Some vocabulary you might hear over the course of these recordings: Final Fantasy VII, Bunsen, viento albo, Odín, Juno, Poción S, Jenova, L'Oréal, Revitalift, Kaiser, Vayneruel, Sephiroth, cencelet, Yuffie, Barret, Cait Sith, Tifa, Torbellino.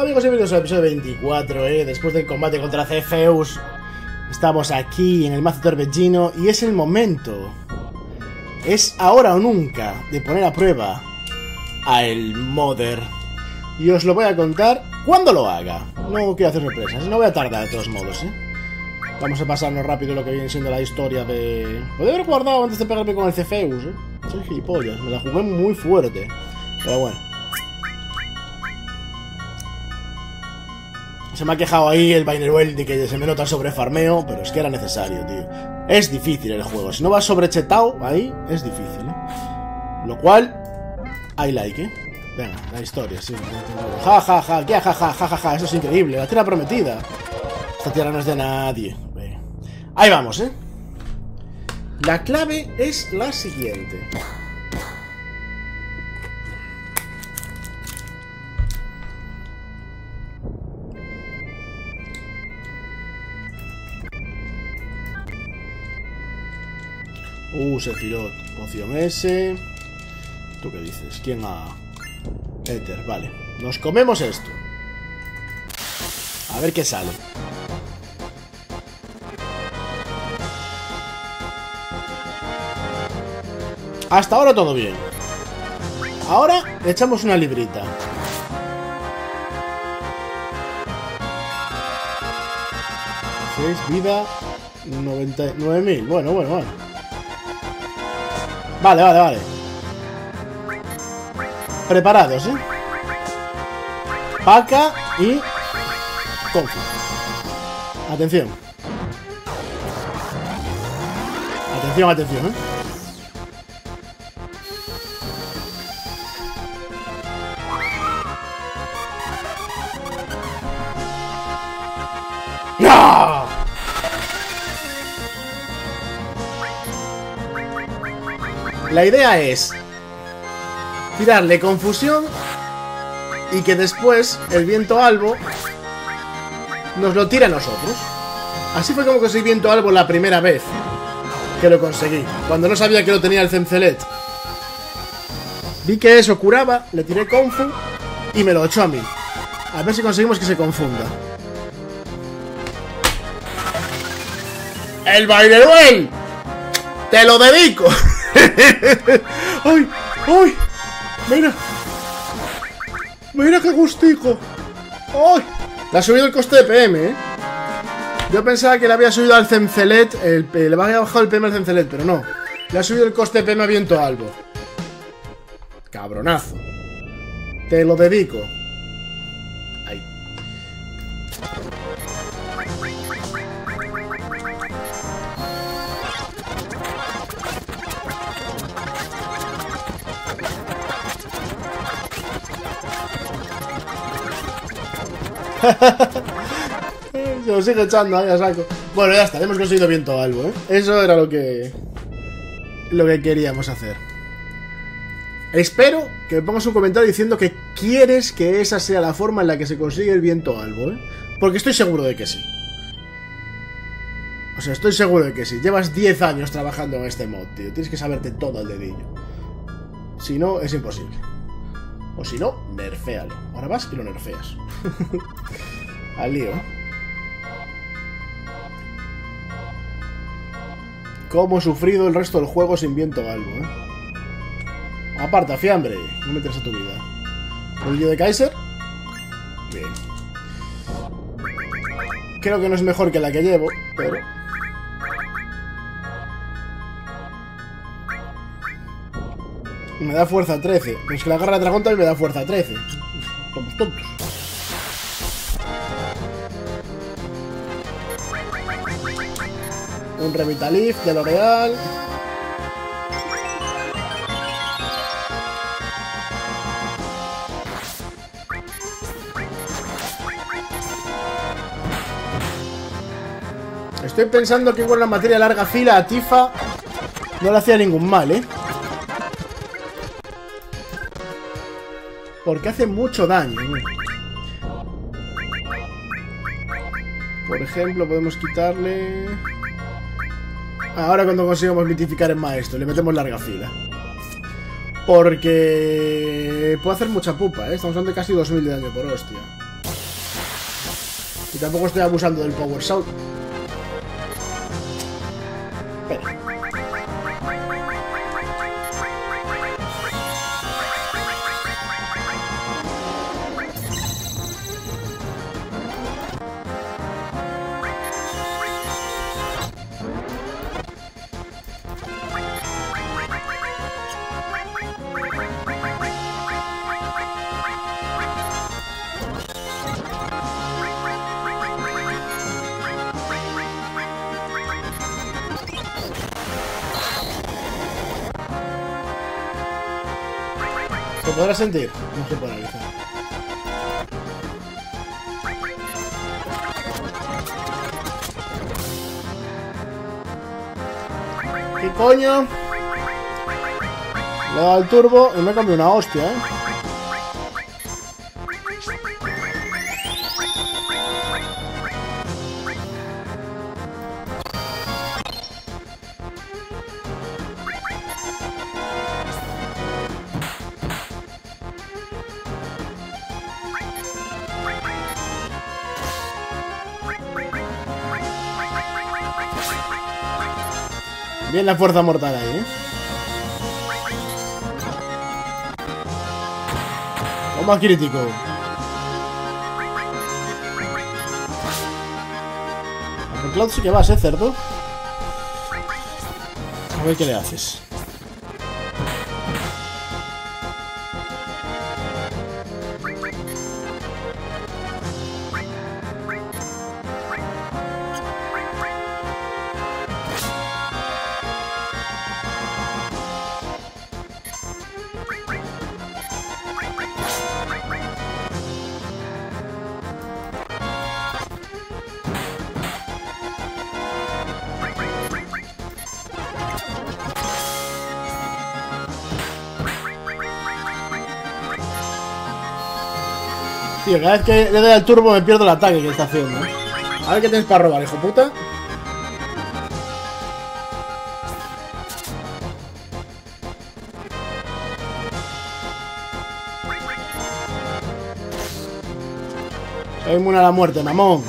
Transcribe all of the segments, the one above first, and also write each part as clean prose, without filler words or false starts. Hola amigos y bienvenidos al episodio 24, después del combate contra Zeus. Estamos aquí en el mazo Torbellino y es el momento. Es ahora o nunca de poner a prueba a el Mother. Y os lo voy a contar cuando lo haga. No quiero hacer sorpresas, no voy a tardar de todos modos, Vamos a pasarnos rápido lo que viene siendo la historia de... Podría haber guardado antes de pegarme con el Zeus, Soy gilipollas, me la jugué muy fuerte. Pero bueno. Se me ha quejado ahí el Vayneruel de que se me nota el sobrefarmeo, pero es que era necesario, tío. Es difícil el juego. Si no vas sobrechetado ahí, es difícil, Lo cual... I like, Venga, la historia, sí. Ja, ja, ja, ja, ja, ja, ja, ja. Eso es increíble. La tierra prometida. Esta tierra no es de nadie. Venga. Ahí vamos, La clave es la siguiente. Sephiroth, Poción S. ¿Tú qué dices? ¿Quién ha...? Éter, vale. Nos comemos esto. A ver qué sale. Hasta ahora todo bien. Ahora echamos una librita. Es vida 99.000. Bueno, bueno, bueno. Vale, vale, vale. Preparados, Paca y... Confi. Atención. Atención, atención, ¡No! La idea es tirarle confusión y que después el viento albo nos lo tire a nosotros. Así fue como conseguí viento albo la primera vez que lo conseguí, cuando no sabía que lo tenía el cencelet. Vi que eso curaba, le tiré confu y me lo echó a mí. A ver si conseguimos que se confunda. ¡El Vayneruel! ¡Te lo dedico! ¡Ay! ¡Ay! ¡Mira! ¡Mira qué gustico! ¡Ay! Le ha subido el coste de PM, Yo pensaba que le había subido al cencelet. Le había bajado el PM al cencelet, pero no. Le ha subido el coste de PM a viento albo. Cabronazo. Te lo dedico. Ahí. Se lo sigue echando, ya saco. Bueno, ya está, hemos conseguido viento albo, Eso era lo que queríamos hacer. Espero que me pongas un comentario diciendo que quieres que esa sea la forma en la que se consigue el viento albo, Porque estoy seguro de que sí. O sea, estoy seguro de que sí. Llevas 10 años trabajando en este mod, tío. Tienes que saberte todo al dedillo. Si no, es imposible. O si no, nerféalo. Ahora vas y lo nerfeas. Al lío. Cómo he sufrido el resto del juego sin viento albo, Aparta, fiambre. No me interesa tu vida. ¿Rollo de Kaiser? Bien. Creo que no es mejor que la que llevo, pero... Me da fuerza 13. Pues que la garra de dragón también me da fuerza 13. Somos tontos. Un Revitalift de L'Oréal. Estoy pensando que con la materia de larga fila a Tifa no le hacía ningún mal, Porque hace mucho daño. Por ejemplo, podemos quitarle... Ahora cuando consigamos mitificar el maestro, le metemos larga fila. Porque... puede hacer mucha pupa, Estamos hablando de casi 2000 de daño por hostia. Y tampoco estoy abusando del Power Sound. Espera. ¿Podrás sentir? No se puede realizar. ¿Qué coño? Le he dado el turbo y me he comido una hostia, ¿eh? Bien la fuerza mortal ahí, ¿eh? Toma crítico. Por Cloud sí que vas, ¿eh, cerdo? A ver qué le haces. Cada vez que le doy al turbo me pierdo el ataque que está haciendo. A ver qué tienes para robar, hijo puta. Soy inmune a la muerte, mamón.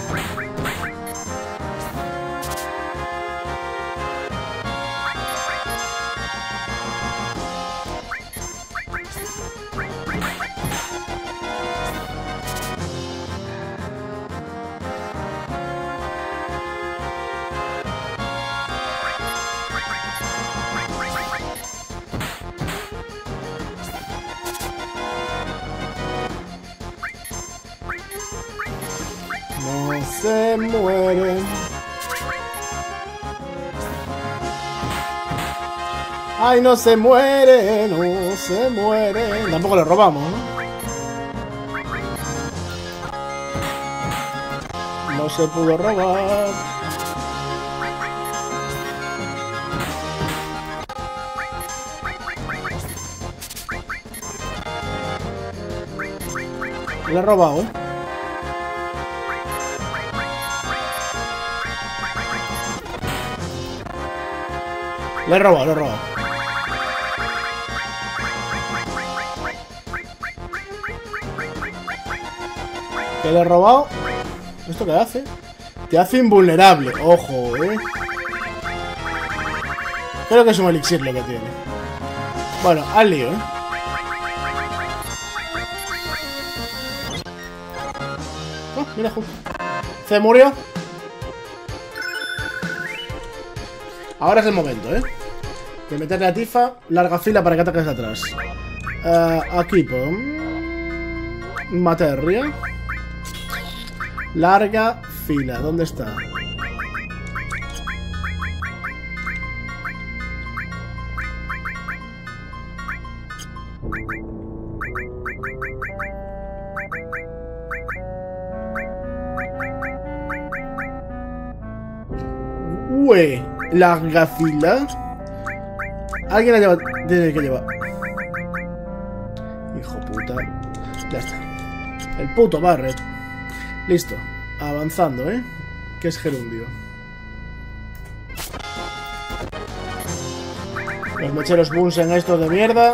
Ay, no se muere, no se muere. Tampoco le robamos, ¿no? No se pudo robar. Le he robado, ¿eh? Le he robado, le he robado. ¿Qué le he robado? ¿Esto qué hace? Te hace invulnerable. Ojo, ¿eh? Creo que es un elixir lo que tiene. Bueno, al lío, ¿eh? Oh, mira, justo. ¿Se murió? Ahora es el momento, ¿eh? De meterle a Tifa, larga fila para que ataques atrás. Aquí, materia. Larga fila, ¿dónde está? Ué. Larga fila. Alguien la lleva. Tiene que llevar. Hijo puta. Ya está. El puto Barret. Listo. Avanzando, ¿eh? Que es gerundio. Los mecheros Bunsen estos de mierda.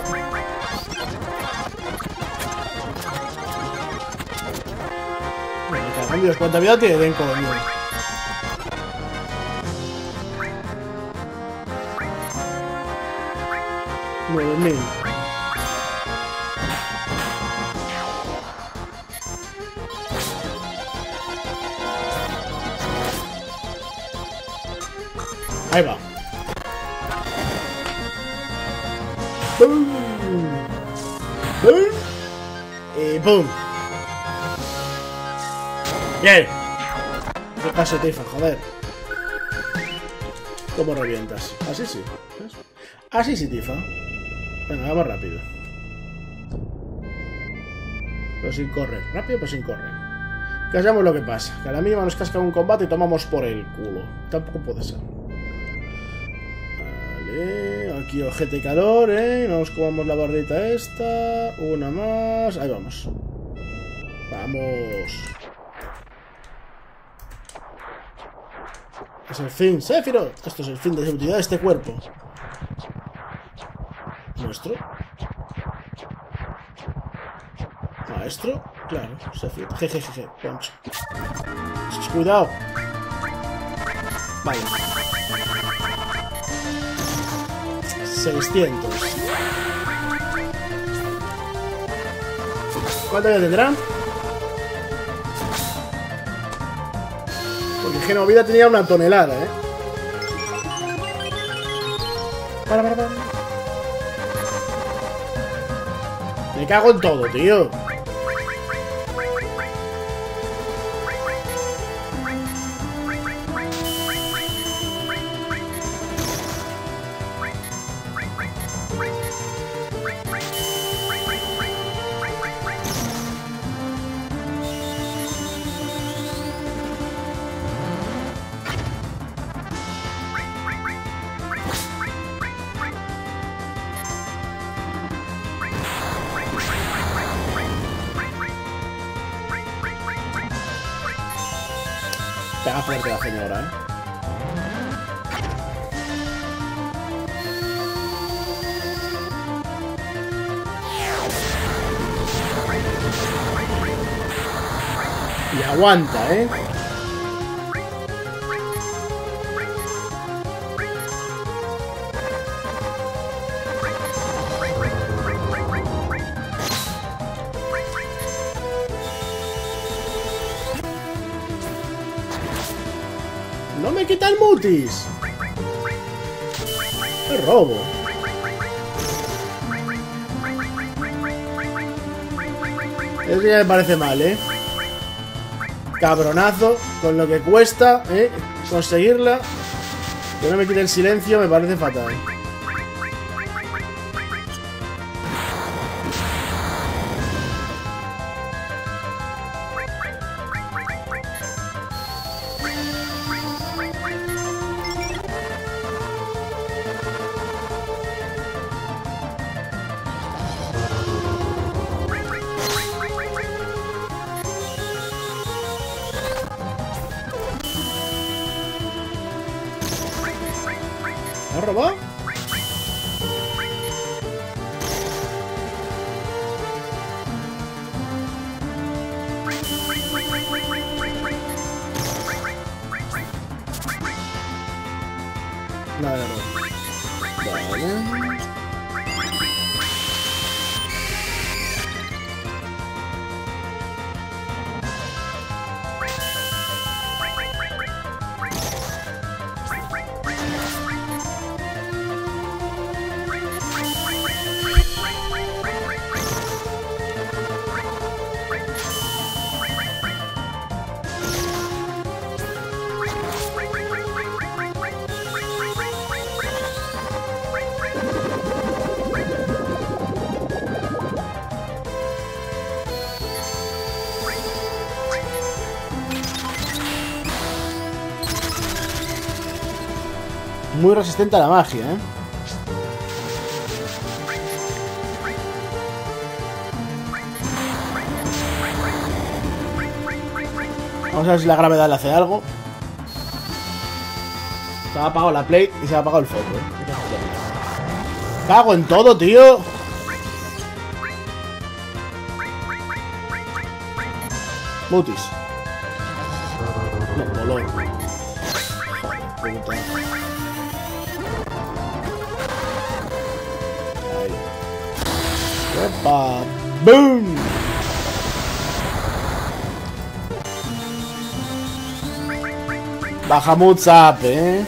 Ay Dios, cuánta vida tiene Denko, Dios. $9.000. Ahí va. ¡Bum! ¡Bum! Y ¡bum! ¡Bien! ¿Qué pasa, Tifa? Joder. ¿Cómo revientas? Así sí. ¿Ves? Así sí, Tifa. Venga, vamos rápido. Pero sin correr. Rápido, pero sin correr. Que hallamos lo que pasa. Que a la mínima nos casca un combate y tomamos por el culo. Tampoco puede ser. Vale. Aquí ojete calor, ¿eh? Nos comamos la barrita esta. Una más. Ahí vamos. Vamos. Es el fin, Sephiroth. Esto es el fin de la utilidad de este cuerpo. Nuestro. Maestro. Claro, Sephiroth. Jejejeje. Poncho. Cuidado. Vale. 600. ¿Cuánto ya tendrá? Porque Genovida tenía una tonelada, ¿eh? Para. Me cago en todo, tío. Pega fuerte la señora, ¿eh? Y aguanta, ¿eh? ¡Quita el mutis! ¡Qué robo! Eso ya me parece mal, ¿eh? Cabronazo, con lo que cuesta, ¿eh? Conseguirla. Que no me quite el silencio, me parece fatal. ¿Me ha robado? Nada, no. Vale. Muy resistente a la magia, ¿eh? Vamos a ver si la gravedad le hace algo. Se ha apagado la plate y se ha apagado el foco, ¿eh? ¡Cago en todo, tío! Mutis. Low. ¡Epa! ¡Boom! Baja Mutsap, ¿eh?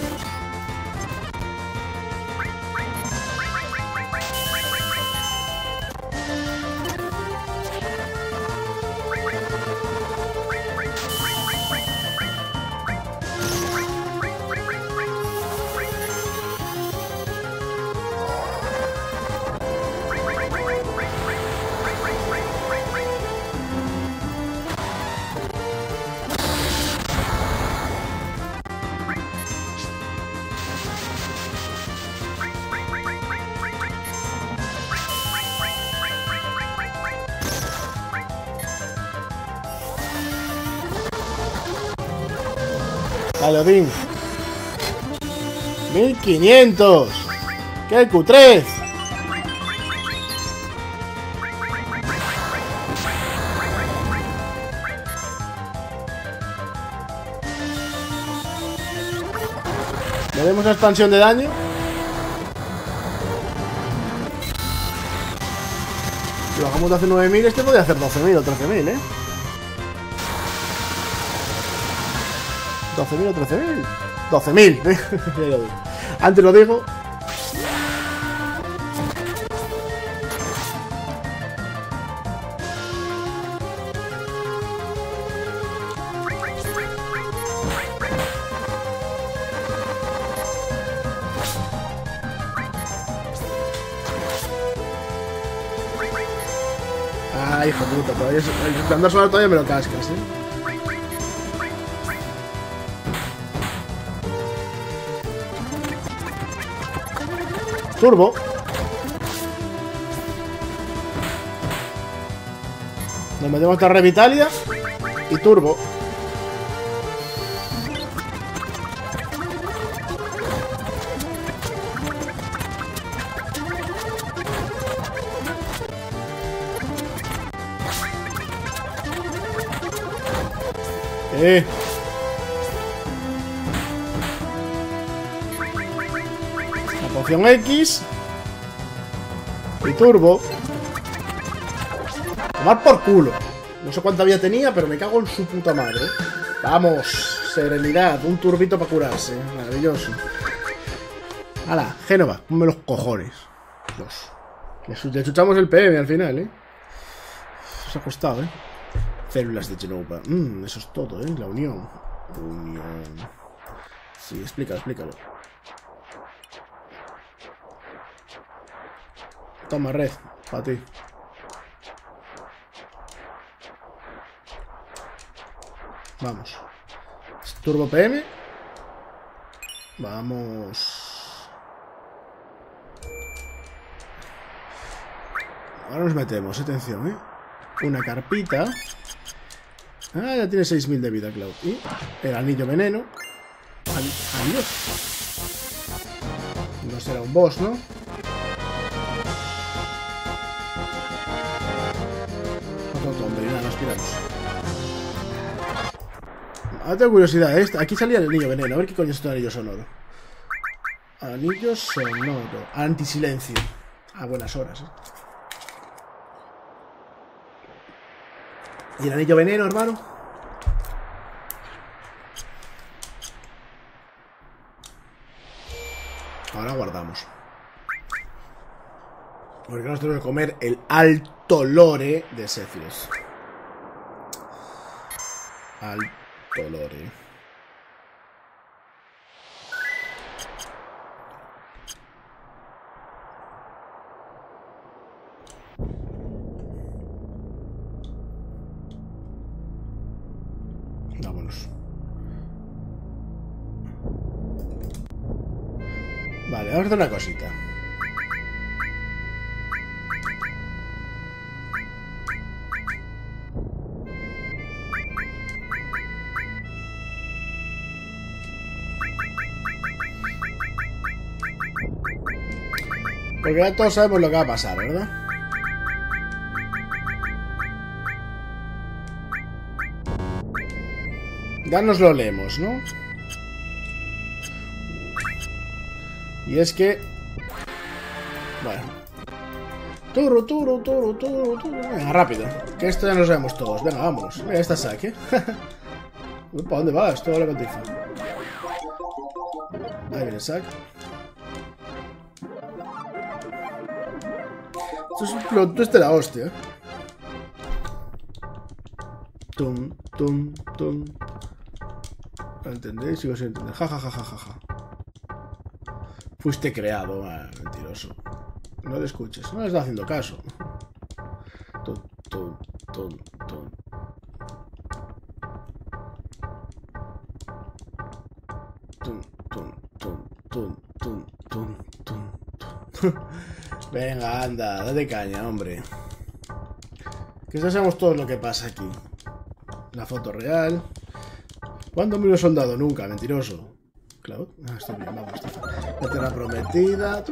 Odín. 1500. ¡Qué cutrés! ¿Le demos una expansión de daño? Si bajamos de hacer 9000, este podría hacer 12000 o 13000, ¿eh? 12.000 o 13.000. 12.000. Antes lo digo. Ay, hijo de puta. Todavía el andar solar todavía me lo cascas, ¿eh? Turbo. Nos metemos hasta Revitalia y turbo. X y turbo. Tomar por culo. No sé cuánta vida tenía, pero me cago en su puta madre. Vamos, serenidad. Un turbito para curarse. Maravilloso. Hala, Jenova, ponme los cojones. Dios. Le chuchamos el PM al final, ¿eh? Nos ha costado, ¿eh? Células de Jenova. Eso es todo, ¿eh? La unión. Sí, explícalo. Toma, red, para ti. Vamos. Turbo PM. Vamos. Ahora nos metemos, atención, ¿eh? Una carpita. Ah, ya tiene 6000 de vida, Cloud. Y el anillo veneno. Adiós. No será un boss, ¿no? Ahora tengo curiosidad, ¿eh? Aquí salía el anillo veneno. A ver qué coño es esto de anillo sonoro. Anillo sonoro. Antisilencio. A buenas horas, ¿eh? ¿Y el anillo veneno, hermano? Ahora guardamos. Porque nos tenemos que comer el alto lore de Sephiroth. Alto lore. Vámonos. Vale, vamos a hacer una cosita. Porque ya todos sabemos lo que va a pasar, ¿verdad? Ya nos lo leemos, ¿no? Y es que... Bueno. Turu, turu, turu, turu, turu. Venga, rápido. Que esto ya nos vemos todos. Venga, vámonos. Mira, esta saque. ¿Para dónde vas? Todo lo que te hizo. Ahí viene Sack. Esto es un plot twist de la hostia. Tum, tum, tum. ¿Lo entendéis? Sigo sin entender. Ja, ja, ja, ja, ja. Fuiste creado. Ah, mentiroso. No te escuches. No le está haciendo caso. Tum, tum, tum, tum. Tum, tum, tum, tum, tum, tum, tum, tum. Venga, anda, date caña, hombre. Que ya sabemos todo lo que pasa aquí. La foto real. ¿Cuándo me lo he soldado? Nunca, mentiroso. Claro. Ah, está bien, vamos, está bien. La tierra prometida.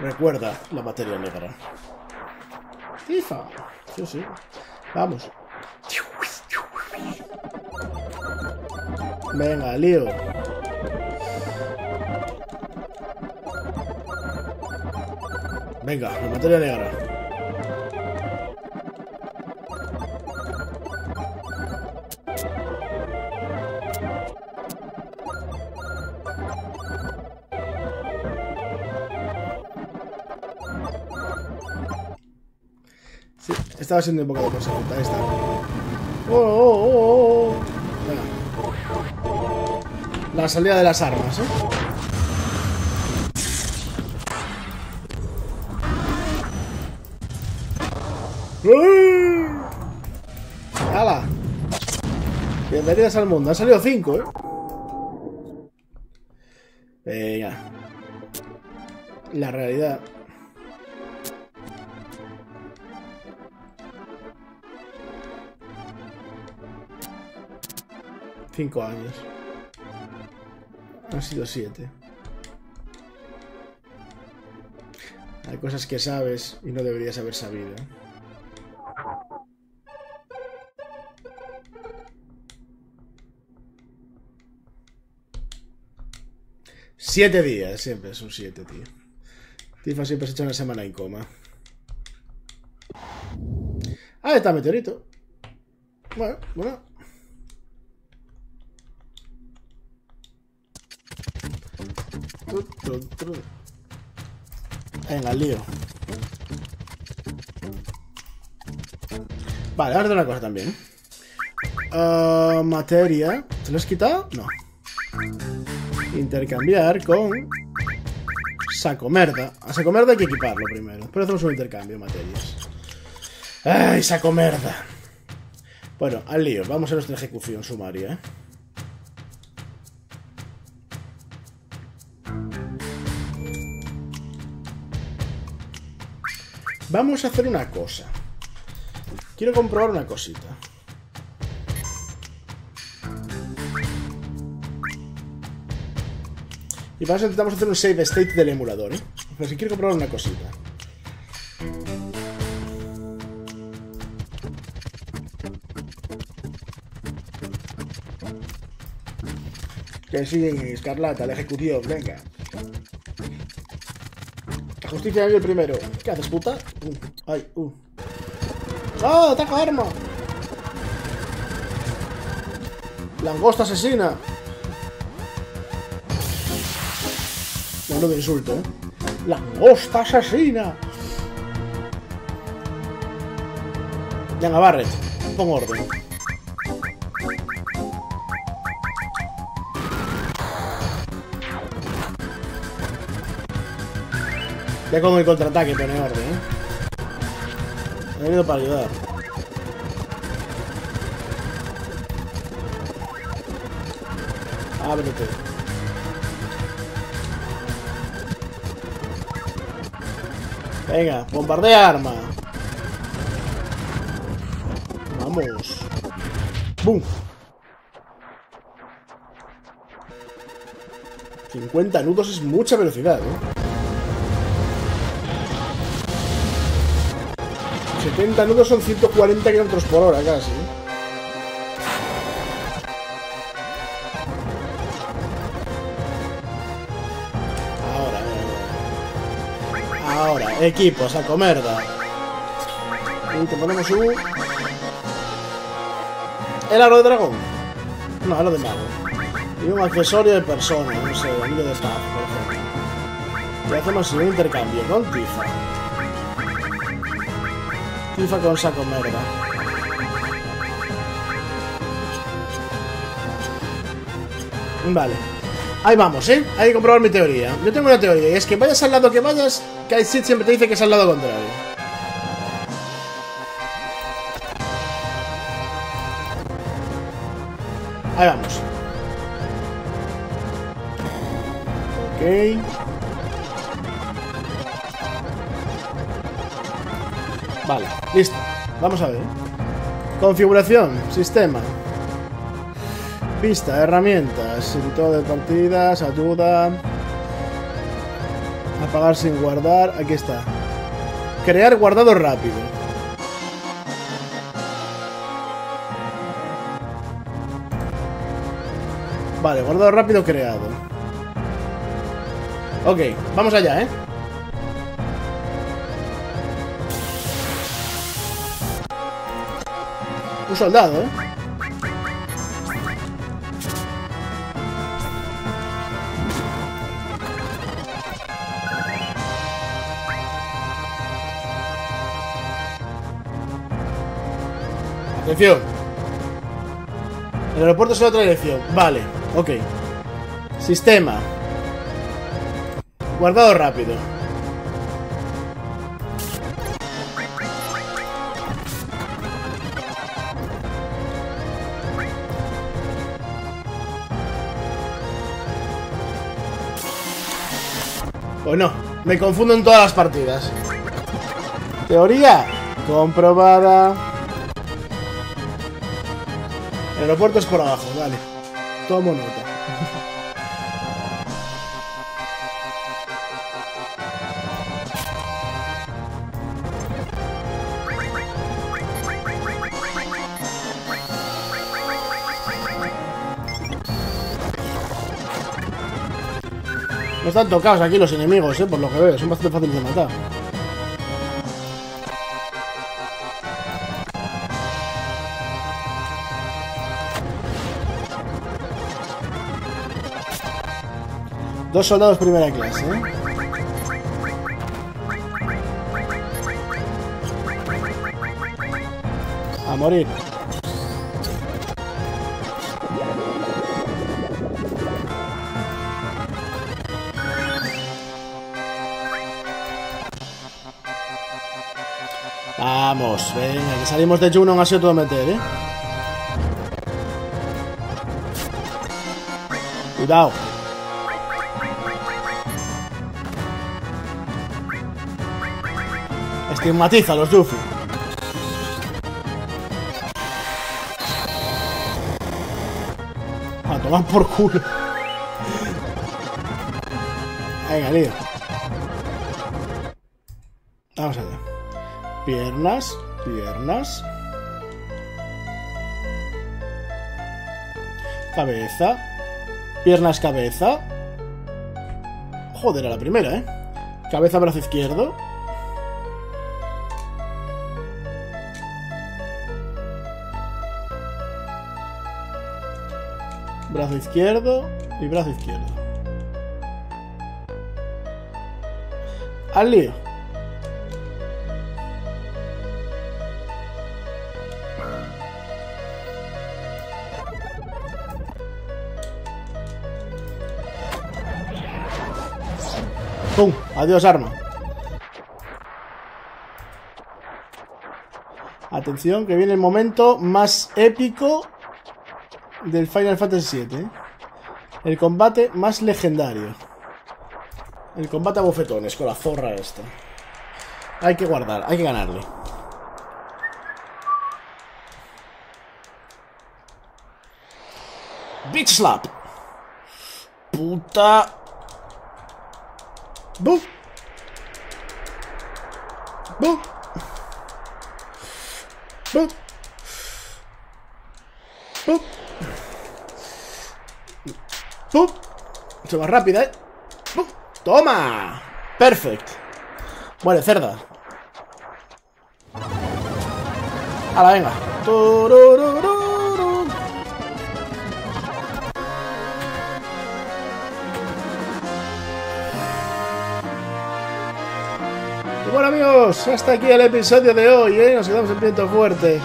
Recuerda la materia negra. Tifa. Sí, sí. Vamos. Venga, lío. Venga, la materia negra. Sí, estaba siendo un poco de cosa. Ahí está. ¡Oh, oh, oh, oh! Venga. La salida de las armas, ¿eh? ¡Hala! Bienvenidas al mundo. Han salido 5, ¿eh? Venga. La realidad. Cinco años. Han sido 7. Hay cosas que sabes y no deberías haber sabido, ¿eh? Siete días, siempre son 7, tío. Tifa siempre se echa una semana en coma. Ah, está meteorito. Bueno, bueno. Venga, lío. Vale, ahora de una cosa también. Materia. ¿Te lo has quitado? No. Intercambiar con saco merda. A saco merda hay que equiparlo primero. Pero hacemos un intercambio de materias. ¡Ay, saco merda! Bueno, al lío. Vamos a nuestra ejecución sumaria, ¿eh? Vamos a hacer una cosa. Quiero comprobar una cosita. Y para eso intentamos hacer un save state del emulador, ¿eh? Pero si quiero comprobar una cosita. Que sí, Escarlata, la ejecución, venga. La justicia es el primero. ¿Qué haces, puta? Ay, ¡ah! ¡Oh, ataca arma! Langosta asesina. De insulto, ¿eh? ¡Langosta asesina! Venga, Barret, pon orden. Ya con el contraataque pone orden, ¿eh? He venido para ayudar. Ábrete. Venga, bombardea arma. Vamos. ¡Bum! 50 nudos es mucha velocidad, ¿eh? 70 nudos son 140 kilómetros por hora casi. Ahora, equipos, a comer, da. Y te ponemos un... ¿El aro de dragón? No, aro de mago. Y un accesorio de persona, no sé, anillo de staff, por ejemplo. Y hacemos un intercambio con Tifa. Tifa con saco merda. Vale. Ahí vamos, ¿eh? Hay que comprobar mi teoría. Yo tengo una teoría, y es que vayas al lado que vayas, Cait Sith siempre te dice que es al lado contrario. Ahí vamos. Ok. Vale, listo. Vamos a ver. Configuración, sistema. Vista, herramientas, editor de partidas, ayuda. Apagar sin guardar, aquí está. Crear guardado rápido. Vale, guardado rápido creado. Ok, vamos allá, ¿eh? Un soldado, ¿eh? Atención. El aeropuerto es en otra dirección. Vale, ok. Sistema. Guardado rápido. Bueno, me confundo en todas las partidas. Teoría comprobada. El aeropuerto es por abajo, vale. Tomo nota. No están tocados aquí los enemigos, por lo que veo. Son bastante fáciles de matar. Dos soldados primera clase, ¿eh? A morir. Vamos, venga, que salimos de Juno, ha sido todo meter, ¿eh? Cuidado. Estigmatiza a los Yuffie. A tomar por culo. Venga, lío. Vamos allá. Piernas, piernas. Cabeza. Piernas, cabeza. Joder, a la primera, ¿eh? Cabeza, brazo izquierdo. Brazo izquierdo y brazo izquierdo. Al lío. ¡Pum! Adiós, arma. Atención, que viene el momento más épico del Final Fantasy VII, ¿eh? El combate más legendario. El combate a bofetones con la zorra esta. Hay que guardar, hay que ganarle. Bitch slap. Puta... ¡Buf! ¡Buf! mucho más rápida, ¿eh? ¡Toma! ¡Perfecto! Muere, cerda. ¡Hala, venga! Y bueno, amigos, hasta aquí el episodio de hoy, ¿eh? Nos quedamos en viento fuerte.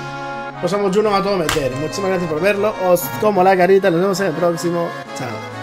Pasamos Juno a todo meter. Muchísimas gracias por verlo. Os como la carita. Nos vemos en el próximo. Chao.